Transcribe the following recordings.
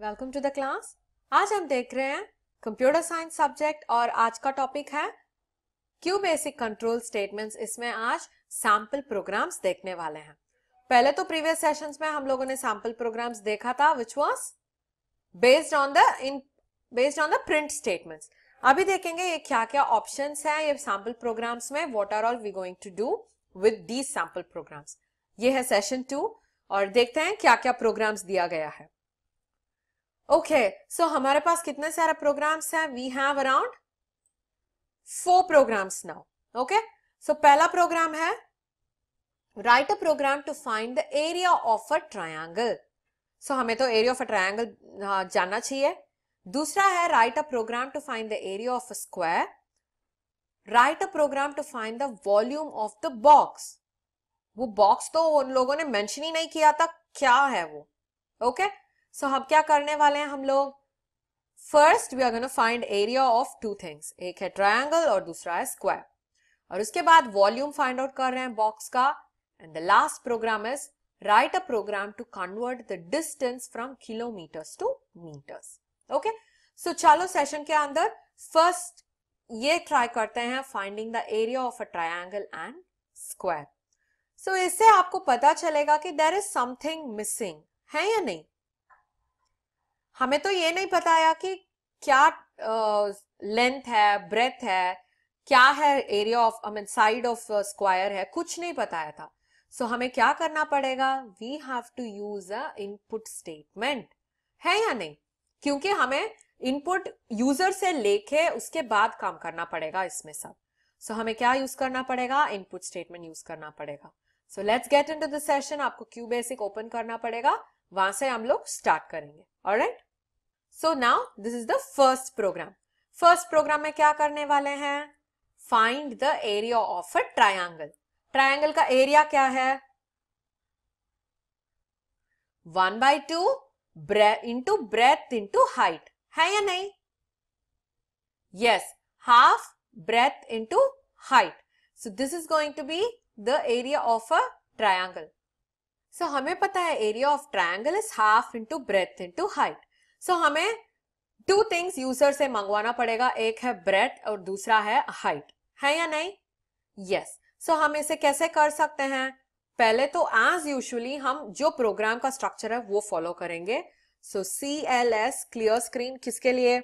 Welcome to the class. आज हम देख रहे हैं कंप्यूटर साइंस सब्जेक्ट और आज का टॉपिक है क्यू बेसिक कंट्रोल स्टेटमेंट्स। इसमें आज सैंपल प्रोग्राम्स देखने वाले हैं। पहले तो प्रीवियस सेशंस में हम लोगों ने सैंपल प्रोग्राम्स देखा था which was based on the print statements. अभी देखेंगे ये क्या क्या ऑप्शंस हैं ये सैंपल प्रोग्राम्स में, what are all we going to do with these sample programs. ये है सेशन 2 और देखते हैं क्या क्या प्रोग्राम्स दिया गया है। ओके, सो हमारे पास कितने सारे प्रोग्राम्स हैं? We have around 4 programs now. Okay, so पहला प्रोग्राम है write a program to find the area of a triangle. So हमें तो एरिया ऑफ अ ट्रायंगल जानना चाहिए। दूसरा है write a program to find the area of a square. Write a program to find the volume of the box. वो box तो उन लोगों ने मेंशन ही नहीं किया था क्या है वो। ओके सो हम क्या करने वाले हैं, हम लोग first we are gonna find area of 2 things, एक है ट्रायंगल और दूसरा है स्क्वायर, और उसके बाद वॉल्यूम फाइंड आउट कर रहे हैं बॉक्स का। And the last program is write a program to convert the distance from kilometres to metres. Okay so चलो सेशन के अंदर फर्स्ट ये ट्राई करते हैं finding the area of a triangle and square. So इससे आपको पता चलेगा कि देयर इज समथिंग मिसिंग है या नहीं। हमें तो ये नहीं पता है कि क्या लेंथ है, ब्रेथ है, क्या है area of I mean side of square है, कुछ नहीं बताया था। सो हमें क्या करना पड़ेगा, we have to use a input statement है या नहीं, क्योंकि हमें इनपुट यूजर से लेके उसके बाद काम करना पड़ेगा इसमें सब। सो हमें क्या यूज करना पड़ेगा, इनपुट स्टेटमेंट यूज करना पड़ेगा। So let's get into the session. आपको क्यू बेसिक ओपन करना पड़ेगा, वहां से हम लोग स्टार्ट करेंगे। Alright, so now this is the first program. First program में क्या करने वाले हैं, find the area of a triangle. Triangle का एरिया क्या है, 1/2 इंटू ब्रेथ इंटू हाइट है या नहीं। Yes, half breadth into height. So this is going to be the area of a triangle. So हमें पता है area of triangle is half into breadth into height. So हमें 2 things user से मंगवाना पड़ेगा, एक है breadth और दूसरा है height है या नहीं। Yes. So हम इसे कैसे कर सकते हैं, पहले तो as usually हम जो program का structure है वो follow करेंगे। So CLS clear screen किसके लिए,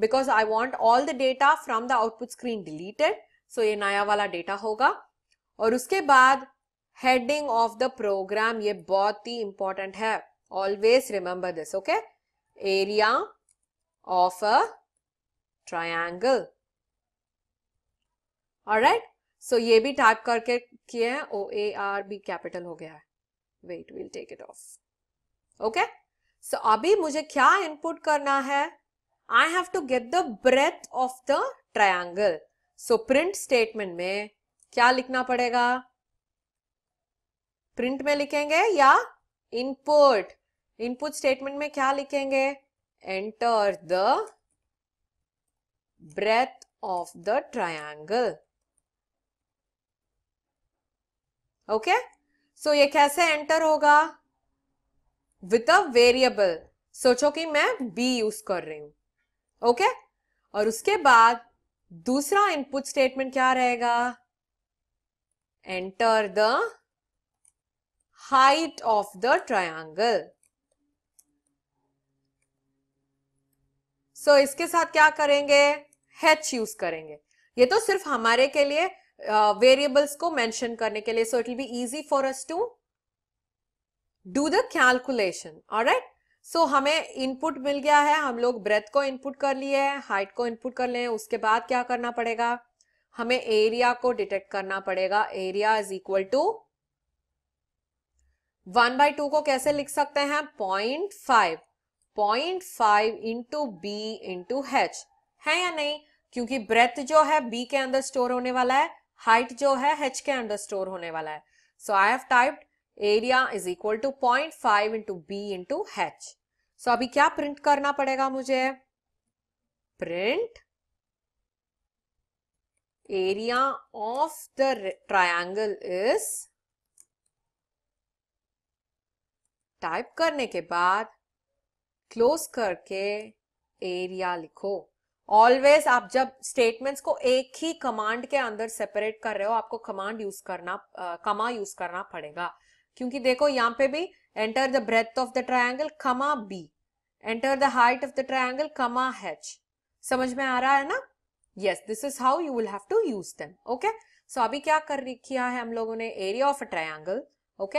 because I want all the data from the output screen deleted. सो ये नया वाला डेटा होगा। और उसके बाद हेडिंग ऑफ द प्रोग्राम, ये बहुत ही इंपॉर्टेंट है, always remember this. Okay, area of a triangle. Alright, so ये भी टाइप करके किए हैं, OAR भी कैपिटल हो गया है। Wait, will take it off. Okay so अभी मुझे क्या इनपुट करना है, I have to get the breadth of the triangle. So print statement में क्या लिखना पड़ेगा, print में लिखेंगे या input statement में क्या लिखेंगे, enter the breadth of the triangle. Okay? So ये कैसे enter होगा, with a variable. सोचो कि मैं b use कर रही हूँ। ओके और उसके बाद दूसरा इनपुट स्टेटमेंट क्या रहेगा, enter the height of the triangle. So इसके साथ क्या करेंगे, h यूज करेंगे। ये तो सिर्फ हमारे के लिए वेरिएबल्स को मेंशन करने के लिए। So it will be easy for us to do the calculation. Alright, so हमें इनपुट मिल गया है, हम लोग ब्रेथ को इनपुट कर लिए हैं, हाइट को इनपुट कर लिए। उसके बाद क्या करना पड़ेगा, हमें एरिया को डिटेक्ट करना पड़ेगा। एरिया इज इक्वल टू 1/2 को कैसे लिख सकते हैं, 0.5 इंटू बी इंटू एच है या नहीं, क्योंकि ब्रेथ जो है बी के अंदर स्टोर होने वाला है, हाइट जो है एच के अंदर स्टोर होने वाला है। So I have typed area is equal to 0.5 into B into H. So अभी क्या प्रिंट करना पड़ेगा मुझे, print area of the triangle is, type करने के बाद क्लोज करके एरिया लिखो। ऑलवेज आप जब स्टेटमेंट्स को एक ही कमांड के अंदर सेपरेट कर रहे हो आपको कमांड यूज करना कमा यूज करना पड़ेगा, क्योंकि देखो यहाँ पे भी enter the breadth of the triangle comma B, enter the height of the triangle comma H. समझ में आ रहा है ना? Yes, this is how you will have to use them. Okay, so अभी क्या कर किया है हम लोगों ने? Area of a triangle, okay,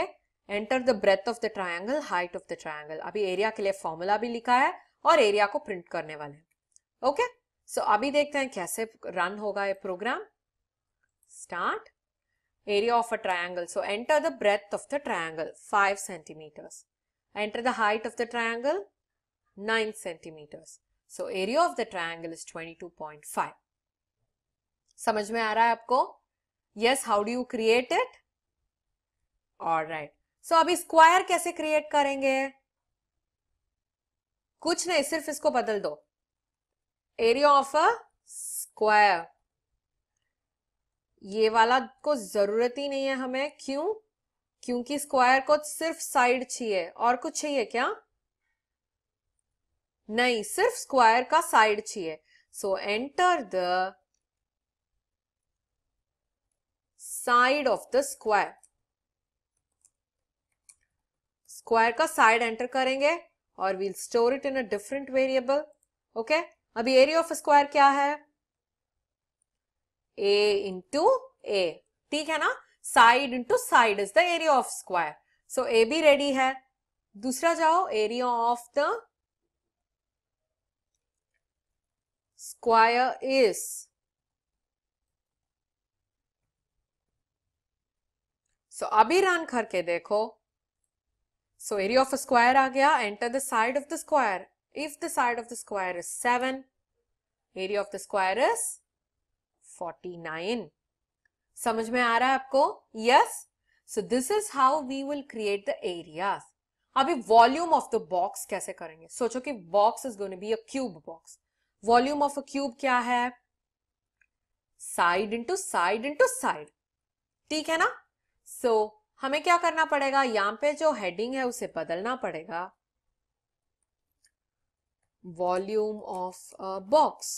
enter the breadth of the triangle, height of the triangle. अभी एरिया के लिए फॉर्मूला भी लिखा है और एरिया को प्रिंट करने वाले हैं। ओके, सो अभी देखते हैं कैसे रन होगा ये program. Start area of a triangle, so enter the breadth of the triangle 5 centimetres, enter the height of the triangle 9 centimetres, so area of the triangle is 22.5। समझ में आ रहा है आपको? Yes, how do you create it? Alright, so अभी square कैसे create करेंगे? कुछ नहीं, सिर्फ इसको बदल दो, एरिया ऑफ अ स्क्वायर। ये वाला को जरूरत ही नहीं है हमें, क्यों? क्योंकि स्क्वायर को सिर्फ साइड चाहिए, और कुछ चाहिए क्या? नहीं, सिर्फ स्क्वायर का साइड चाहिए। So enter the side of the square, square का साइड एंटर करेंगे और we'll store it in a different variable. Okay, अभी एरिया ऑफ स्क्वायर क्या है? a इंटू ए, ठीक है ना? Side into side is the area of square, so a भी रेडी है। दूसरा जाओ, area of the square is, so अभी रन करके देखो। सो एरिया ऑफ स्क्वायर आ गया, enter the side of the square, if the side of the square is 7, area of the square is 49। समझ में आ रहा है आपको? Yes, so this is how we will create the area. अभी volume of the box कैसे करेंगे? सोचो कि box is going to be a cube box. Volume of a cube क्या है? Side into side into side, ठीक है ना? सो हमें क्या करना पड़ेगा? यहां पे जो हेडिंग है उसे बदलना पड़ेगा, volume of a box,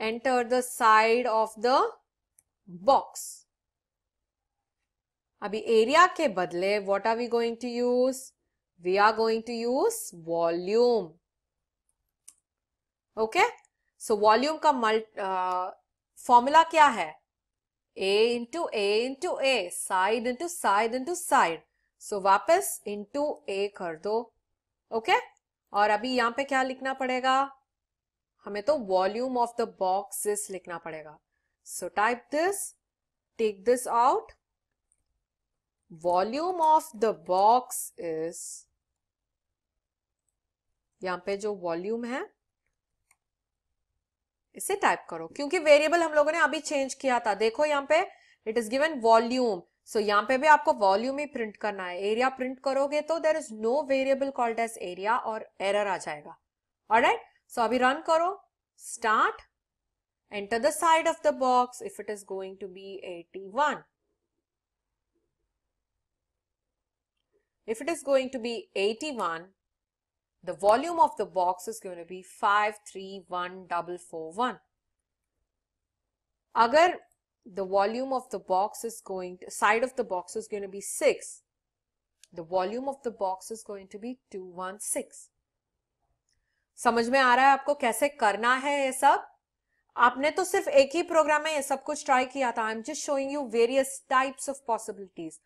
enter the side of the box. अभी एरिया के बदले what are we going to use? We are going to use volume. Okay, so volume का फॉर्मूला क्या है? a into a into a, side into side into side, so वापस into a कर दो। Okay, और अभी यहाँ पे क्या लिखना पड़ेगा हमें? तो वॉल्यूम ऑफ द बॉक्सेस लिखना पड़ेगा। So type this, take this out, volume of the box is, यहाँ पे जो वॉल्यूम है इसे टाइप करो, क्योंकि वेरिएबल हम लोगों ने अभी चेंज किया था। देखो यहाँ पे it is given volume, so यहाँ पे भी आपको वॉल्यूम ही प्रिंट करना है। एरिया प्रिंट करोगे तो there is no variable called as area और एरर आ जाएगा। ऑलराइट, सो अभी रन करो। Start, enter the side of the box, if it is going to be 81, if it is going to be 81, the volume of the box is going to be 531441. Agar the volume of the box is going to, side of the box is going to be 6, the volume of the box is going to be 216. समझ में आ रहा है आपको कैसे करना है ये सब? आपने तो सिर्फ एक ही प्रोग्राम में ये सब कुछ ट्राई किया था। I'm just showing you various types of possibilities.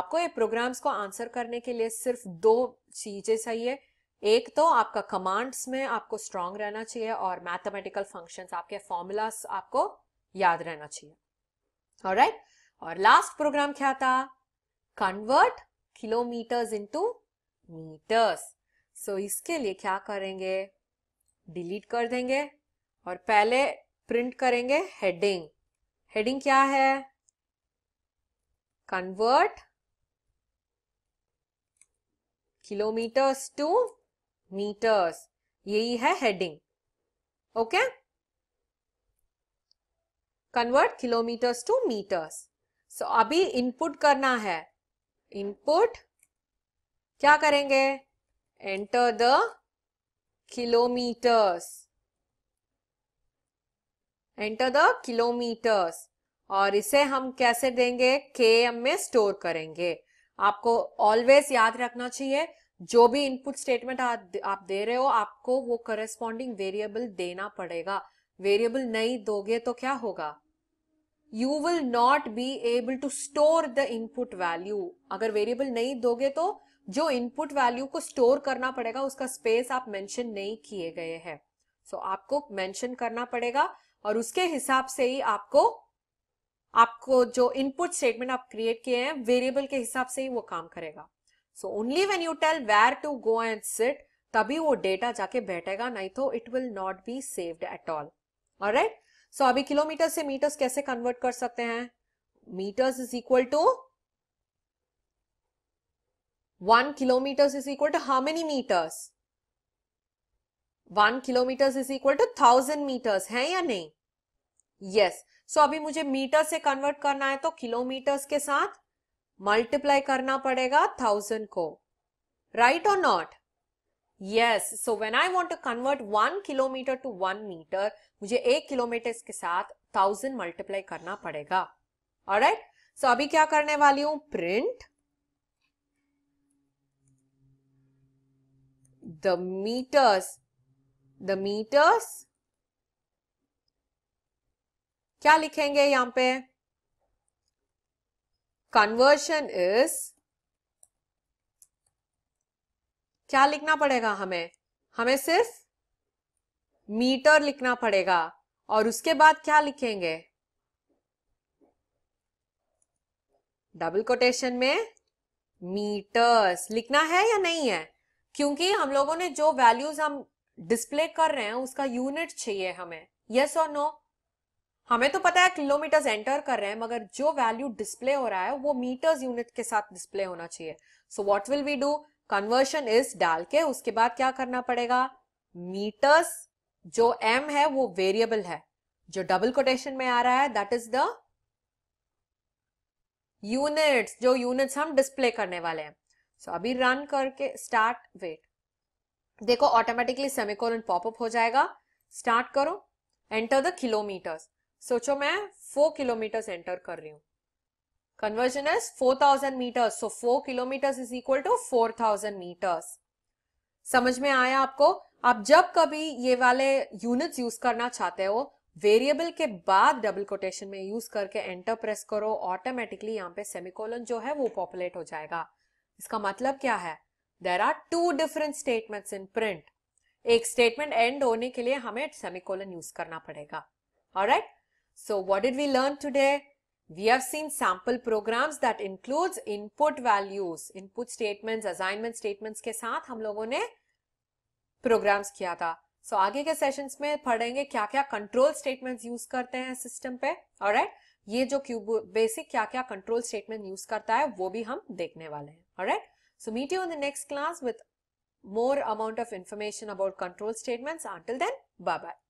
आपको ये प्रोग्राम्स को आंसर करने के लिए सिर्फ 2 चीजें चाहिए। एक तो आपका कमांड्स में आपको स्ट्रांग रहना चाहिए, और मैथमेटिकल फंक्शंस, आपके फॉर्मूलास आपको याद रहना चाहिए। ऑलराइट, और लास्ट प्रोग्राम क्या था? Convert kilometres into metres. So इसके लिए क्या करेंगे? डिलीट कर देंगे और पहले प्रिंट करेंगे हेडिंग। हेडिंग क्या है? कन्वर्ट किलोमीटर्स टू मीटर्स, यही है heading. Okay, convert kilometres to metres. So अभी इनपुट करना है। इनपुट क्या करेंगे? Enter the kilometers. Enter the kilometers. और इसे हम कैसे देंगे? km में स्टोर करेंगे. आपको ऑलवेज याद रखना चाहिए जो भी इनपुट स्टेटमेंट आप दे रहे हो आपको वो करस्पॉन्डिंग वेरिएबल देना पड़ेगा. वेरिएबल नहीं दोगे तो क्या होगा? You will not be able to store the input value. अगर वेरिएबल नहीं दोगे तो जो इनपुट वैल्यू को स्टोर करना पड़ेगा उसका स्पेस आप मेंशन नहीं किए गए हैं. सो आपको मेंशन करना पड़ेगा और उसके हिसाब से ही आपको जो इनपुट स्टेटमेंट आप क्रिएट किए हैं वेरिएबल के हिसाब से ही वो काम करेगा. So only when you tell where to go and sit तभी वो डेटा जाके बैठेगा, नहीं तो it will not be saved at all. Alright. So अभी किलोमीटर से मीटर्स कैसे कन्वर्ट कर सकते हैं? Metres is equal to 1 kilometre is equal to how many metres? 1 kilometre is equal to 1000 metres है या नहीं? यस. सो अभी मुझे मीटर से कन्वर्ट करना है तो किलोमीटर्स के साथ मल्टीप्लाई करना पड़ेगा 1000 को, राइट और not? Yes. So when I want to convert 1 kilometre to 1 metre मुझे 1 किलोमीटर के साथ 1000 मल्टीप्लाई करना पड़ेगा. ऑलराइट. सो अभी क्या करने वाली हूं? प्रिंट द मीटर्स क्या लिखेंगे यहां पे? कन्वर्शन इज क्या लिखना पड़ेगा हमें? हमें सिर्फ मीटर लिखना पड़ेगा और उसके बाद क्या लिखेंगे? डबल कोटेशन में मीटर्स लिखना है या नहीं है? क्योंकि हम लोगों ने जो वैल्यूज हम डिस्प्ले कर रहे हैं उसका यूनिट चाहिए हमें. यस और नो? हमें तो पता है किलोमीटर्स एंटर कर रहे हैं मगर जो वैल्यू डिस्प्ले हो रहा है वो मीटर्स यूनिट के साथ डिस्प्ले होना चाहिए. So what will we do? Conversion is डाल के उसके बाद क्या करना पड़ेगा? मीटर्स जो m है वो वेरिएबल है जो डबल कोटेशन में आ रहा है, दैट इज द यूनिट्स जो यूनिट्स हम डिस्प्ले करने वाले हैं. सो अभी रन करके स्टार्ट वेट देखो ऑटोमेटिकली सेमीकोलन पॉपअप हो जाएगा. स्टार्ट करो. Enter the kilometres. सोचो मैं 4 किलोमीटर्स एंटर कर रही हूँ. Conversion is 4000 metres. So 4 kilometres is equal to 4000 metres. समझ में आया आपको? आप जब कभी ये वाले यूनिट्स यूज करना चाहते हो वेरिएबल के बाद डबल कोटेशन में यूज करके एंटर प्रेस करो, ऑटोमेटिकली यहाँ पे सेमीकोलन जो है वो पॉपुलेट हो जाएगा. इसका मतलब क्या है? There are 2 different statements in print. एक स्टेटमेंट एंड होने के लिए हमें सेमीकोलन यूज करना पड़ेगा. Alright. So what did we learn today? We have seen sample programs that includes input values, input statements, assignment statements के साथ हम लोगों ने programs किया था. So आगे के sessions में पढ़ेंगे क्या क्या control statements use करते हैं सिस्टम पे. Alright? ये जो QBASIC क्या क्या control statement use करता है वो भी हम देखने वाले हैं. Alright? So meet you in the next class with more amount of information about control statements. Until then, bye bye.